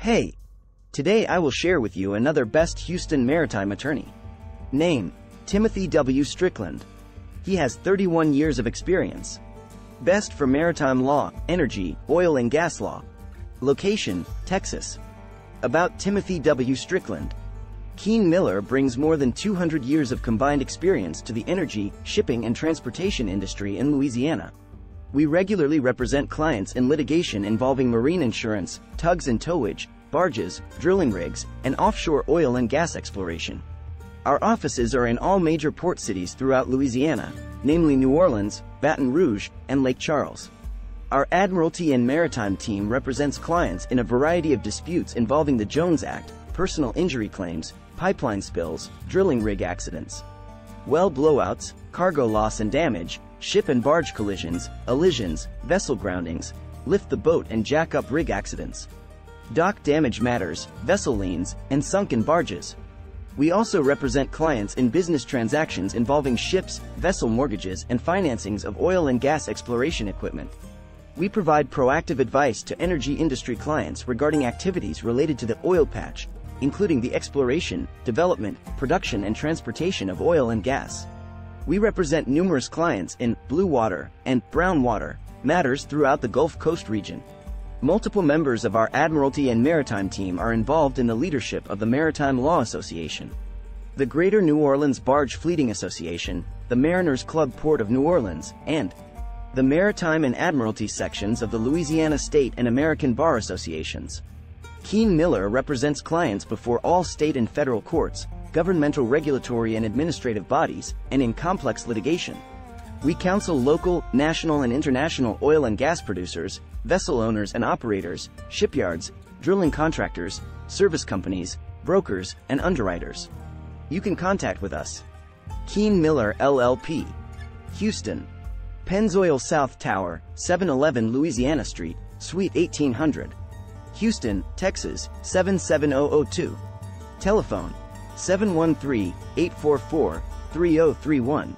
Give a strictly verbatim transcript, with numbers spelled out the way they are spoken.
Hey! Today I will share with you another best Houston maritime attorney. Name: Timothy W. Strickland. He has thirty-one years of experience. Best for maritime law, energy, oil and gas law. Location: Texas. About Timothy W. Strickland. Kean Miller brings more than two hundred years of combined experience to the energy, shipping and transportation industry in Louisiana. We regularly represent clients in litigation involving marine insurance, tugs and towage, barges, drilling rigs, and offshore oil and gas exploration. Our offices are in all major port cities throughout Louisiana, namely New Orleans, Baton Rouge, and Lake Charles. Our Admiralty and Maritime team represents clients in a variety of disputes involving the Jones Act, personal injury claims, pipeline spills, drilling rig accidents, well blowouts, cargo loss and damage, ship and barge collisions, elisions, vessel groundings, lift the boat and jack up rig accidents, dock damage matters, vessel liens, and sunken barges. We also represent clients in business transactions involving ships, vessel mortgages, and financings of oil and gas exploration equipment. We provide proactive advice to energy industry clients regarding activities related to the oil patch, including the exploration, development, production and transportation of oil and gas. We represent numerous clients in blue water and brown water matters throughout the Gulf Coast region. Multiple members of our Admiralty and Maritime team are involved in the leadership of the Maritime Law Association, the Greater New Orleans Barge Fleeting Association, the Mariners Club Port of New Orleans, and the Maritime and Admiralty sections of the Louisiana State and American Bar Associations. Kean Miller represents clients before all state and federal courts, governmental regulatory and administrative bodies, and in complex litigation. We counsel local, national and international oil and gas producers, vessel owners and operators, shipyards, drilling contractors, service companies, brokers, and underwriters. You can contact with us. Kean Miller L L P. Houston. Pennzoil South Tower, seven eleven Louisiana Street, Suite eighteen hundred. Houston, Texas, seven seven zero zero two. Telephone: seven one three, eight four four, three zero three one.